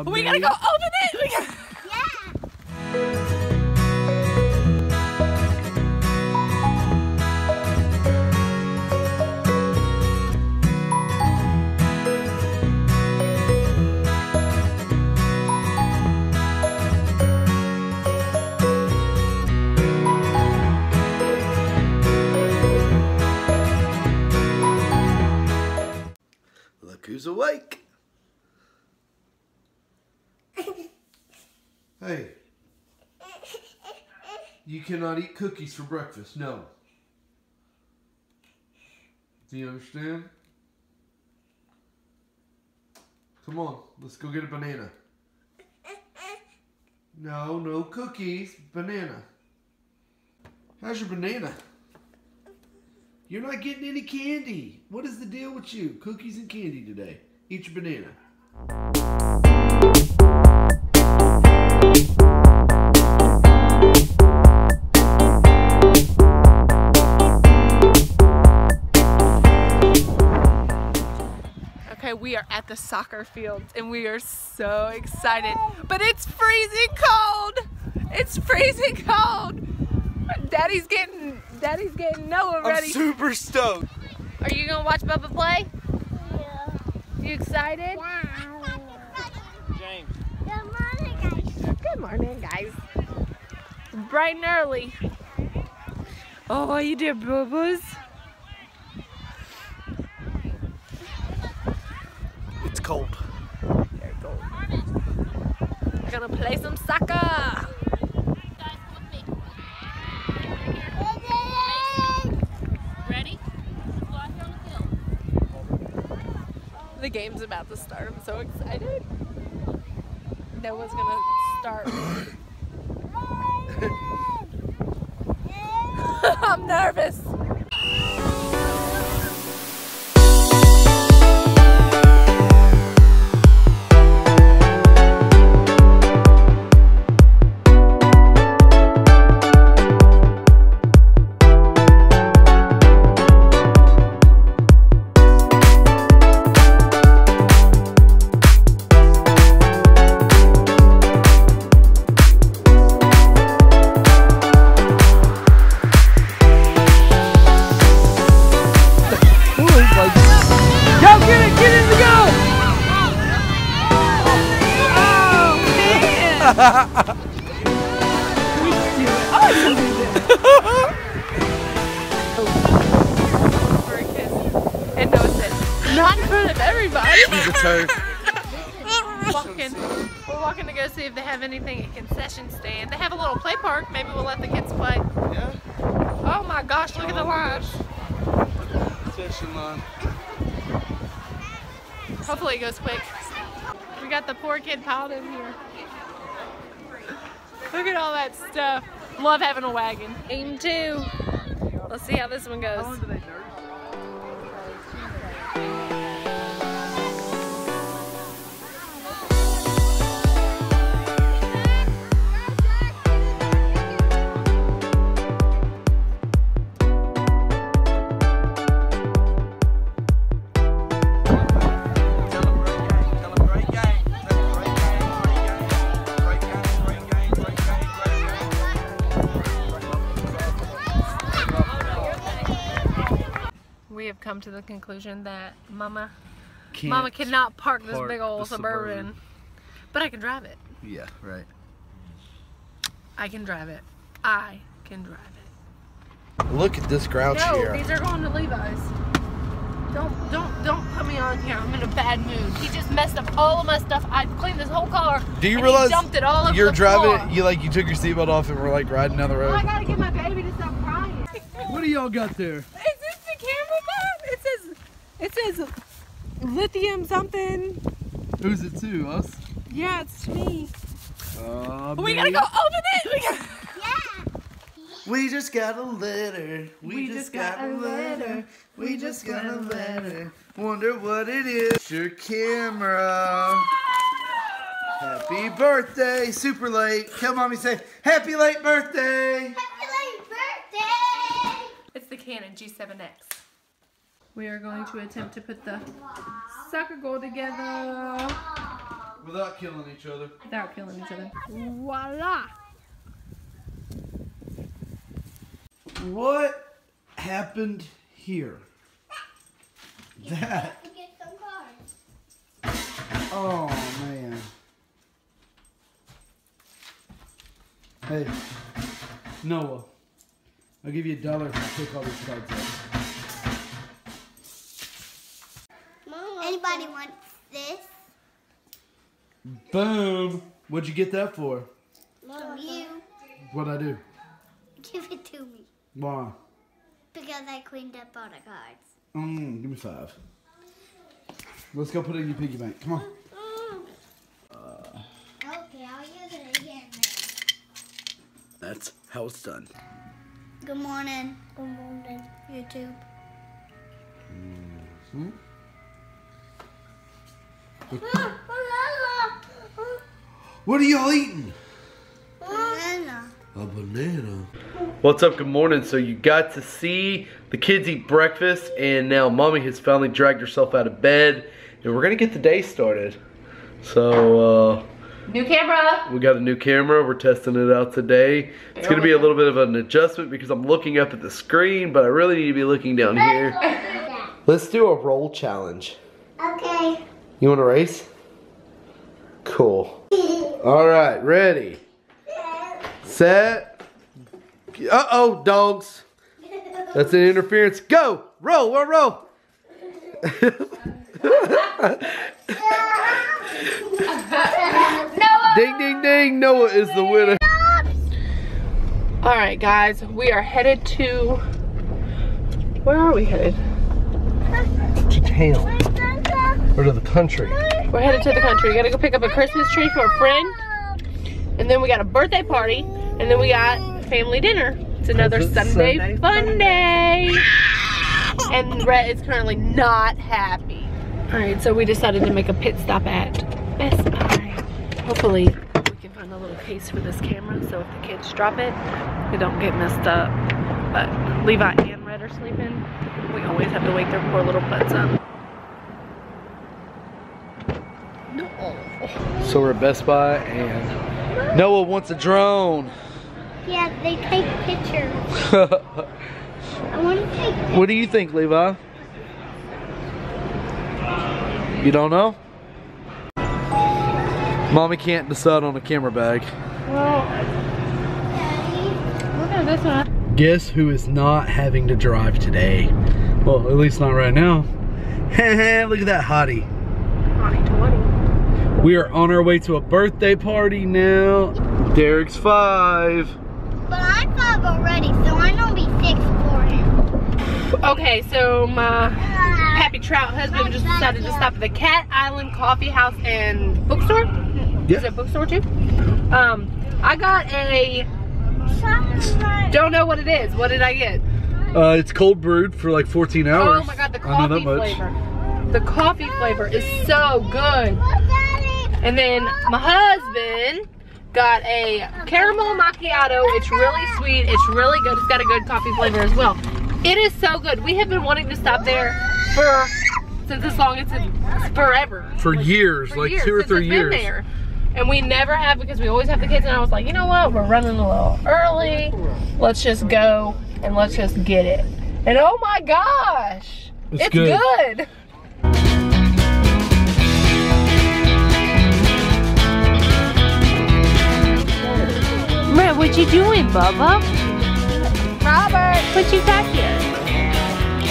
Oh, we gotta go open it! We gotta... Look who's awake! Hey, you cannot eat cookies for breakfast, no. Do you understand? Come on, let's go get a banana. No, no cookies, banana. How's your banana? You're not getting any candy. What is the deal with you? Cookies and candy today. Eat your banana. We are at the soccer fields and we are so excited, but it's freezing cold. It's freezing cold. Daddy's getting Noah ready. I'm super stoked. Are you gonna watch Bubba play? Yeah. You excited? Yeah. James. Good morning, guys. Good morning, guys. It's bright and early. Oh, what you did, Bubba's? Cold. Very cold. We're gonna play some soccer. Ready? The game's about to start. I'm so excited. Noah's gonna start. I'm nervous. We're walking to go see if they have anything at concession stand. They have a little play park. Maybe we'll let the kids play. Yeah. Oh my gosh, look at the lines. Concession line. Hopefully it goes quick. We got the poor kid piled in here. Look at all that stuff. Love having a wagon. 8 and 2. Let's see how this one goes. How long do they nurse? Come to the conclusion that Mama cannot park this big old suburban, but I can drive it. Yeah, right. I can drive it. I can drive it. Look at this grouch here. No, these are going to Levi's. Don't put me on here. I'm in a bad mood. He just messed up all of my stuff. I cleaned this whole car. Do you realize dumped it all over the floor. You're driving. You took your seatbelt off and we're like riding down the road. I gotta get my baby to stop crying. What do y'all got there? It says lithium something. Who's it to? Us? Yeah, it's me. We gotta go open it! We just got a letter. We just got a letter. We just got a letter. Wonder what it is. It's your camera. Happy birthday. Super late. Tell mommy say, happy late birthday. Happy late birthday. It's the Canon G7X. We are going to attempt to put the soccer goal together. Without killing each other. Without killing each other. Voila! What happened here? That. Oh man. Hey, Noah. I'll give you $1 if I pick all these cards up. Anybody want this? Boom! What'd you get that for? From you. What'd I do? Give it to me. Why? Because I cleaned up all the cards. Give me 5. Let's go put it in your piggy bank. Come on. Okay, I'll use it again then. That's how it's done. Good morning. Good morning, YouTube. Mm-hmm. What are y'all eating? Banana. A banana. What's up? Good morning. So you got to see the kids eat breakfast, and now Mommy has finally dragged herself out of bed, and we're gonna get the day started. So new camera. We got a new camera. We're testing it out today. It's gonna be a little bit of an adjustment because I'm looking up at the screen, but I really need to be looking down here. Let's do a roll challenge. Okay. You want to race? Cool. All right, ready, set. Uh-oh, dogs. That's an interference. Go! Roll, roll, roll! Noah! Ding, ding, ding! Noah is the winner. Alright, guys. We are headed to... Where are we headed? To town. Or to the country. We're headed to the country. We gotta go pick up a Christmas tree for a friend. And then we got a birthday party. And then we got... family dinner. It's another Sunday fun day. And Rhett is currently not happy. Alright, so we decided to make a pit stop at Best Buy. Hopefully we can find a little case for this camera so if the kids drop it, we don't get messed up. But Levi and Rhett are sleeping. We always have to wake their poor little butts up. No. So we're at Best Buy and Noah wants a drone. Yeah, they take pictures. I want to take pictures. What do you think, Levi? You don't know? Mommy can't decide on a camera bag. Well, Daddy. Look at this one. Guess who is not having to drive today? Well, at least not right now. Look at that hottie. Hottie 20. We are on our way to a birthday party now. Derek's 5. But I'm 5 already, so I'm gonna be 6 for him. Okay, so my Happy Trout husband just decided to stop at the Cat Island Coffee House and Bookstore. Yep. Is it a bookstore too? I got a... Don't know what it is. What did I get? It's cold brewed for like 14 hours. Oh my god, the coffee flavor. The coffee flavor is so good. And then my husband... got a caramel macchiato. It's really sweet. It's really good. It's got a good coffee flavor as well. It is so good. We have been wanting to stop there for since as long as it's forever. For like, years, for like years, 2 or 3 years. Been there. And we never have because we always have the kids. And I was like, you know what? We're running a little early. Let's just go and let's just get it. And oh my gosh, it's good. What you doing, Bubba? Robert! What you got here?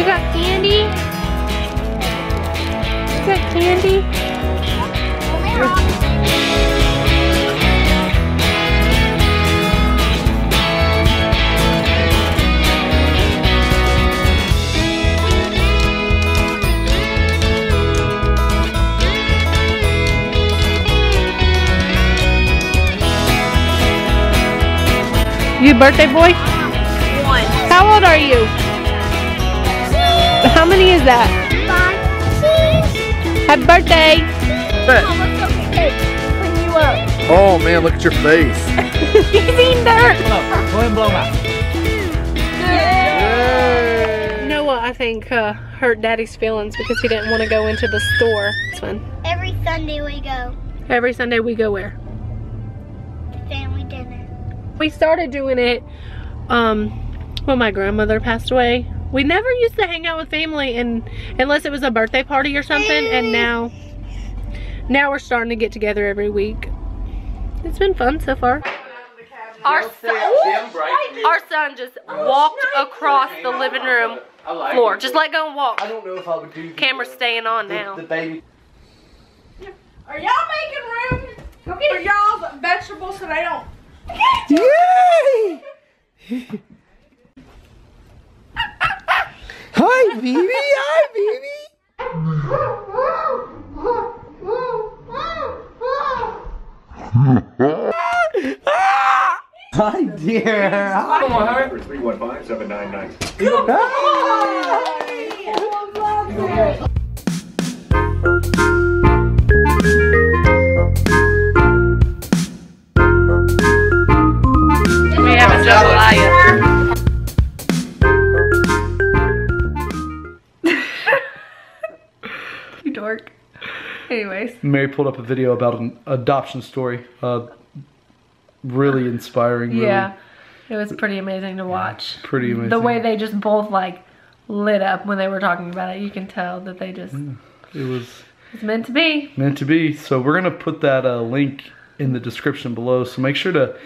You got candy? You got candy? You birthday boy? 1. How old are you? 2. How many is that? 5. Happy birthday! Oh man, look at your face. He's eating dirt! Go ahead and blow him out. Yay. Noah, I think, hurt Daddy's feelings because he didn't want to go into the store. Every Sunday we go. Every Sunday we go where? Family dinner. We started doing it when my grandmother passed away. We never used to hang out with family and unless it was a birthday party or something, and now we're starting to get together every week. It's been fun so far. Our son just walked across the living room floor. Just let go and walk. I don't know if I would do. Camera's staying on now. The baby. Are y'all making room? Go get y'all vegetables so they don't. Yay! Hi, baby. Hi, baby. Hi, dear. Come on, hi. 315-799. Hi. We have a jambalaya. Dork. Anyways, Mary pulled up a video about an adoption story. Really inspiring. Really. Yeah, it was pretty amazing to watch. Pretty amazing. The way they just both like lit up when they were talking about it. You can tell that they just. Yeah, it was. It's meant to be. Meant to be. So we're gonna put that link in the description below. So make sure to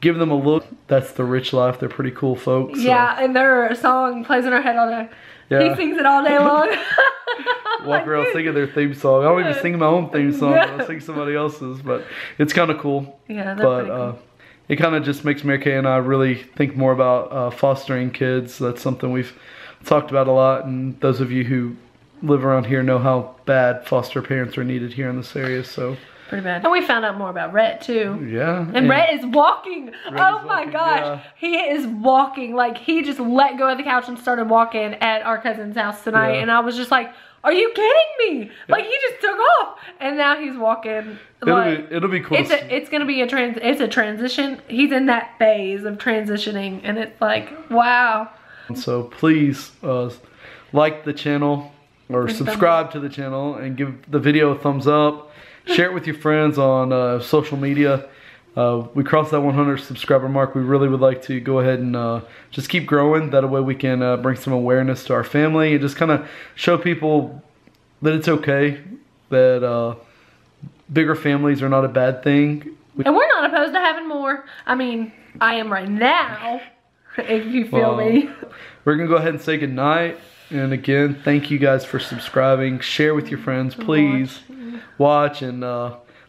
give them a look. That's The Rich Life. They're pretty cool folks. Yeah, so. And their song plays in our head all day. Yeah. He sings it all day long. Walk around singing their theme song. I don't even sing my own theme song. No. I sing somebody else's, but it's kind of cool. Yeah, that's pretty cool. It kind of just makes Mary Kay and I really think more about fostering kids. That's something we've talked about a lot, and those of you who live around here know how bad foster parents are needed here in this area. So pretty bad. And we found out more about Rhett too. Yeah. And Rhett is walking. Oh my gosh. Yeah. He is walking. Like he just let go of the couch and started walking at our cousin's house tonight. Yeah. And I was just like, are you kidding me? Yeah. Like he just took off and now he's walking. Like, it'll be cool. It's gonna be a transition. He's in that phase of transitioning and it's like, wow. And so please like the channel or subscribe to the channel and give the video a thumbs up. Share it with your friends on social media. We crossed that 100 subscriber mark. We really would like to go ahead and just keep growing. That way we can bring some awareness to our family and just kind of show people that it's okay, that bigger families are not a bad thing. And we're not opposed to having more. I mean, I am right now, if you feel me. We're going to go ahead and say goodnight. And again, thank you guys for subscribing. Share with your friends, please. Watch and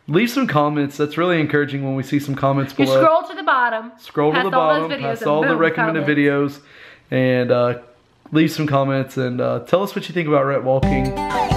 leave some comments. That's really encouraging when we see some comments below. You scroll to the bottom. Scroll to the bottom. Pass all the recommended videos. And leave some comments. And tell us what you think about Rhett walking.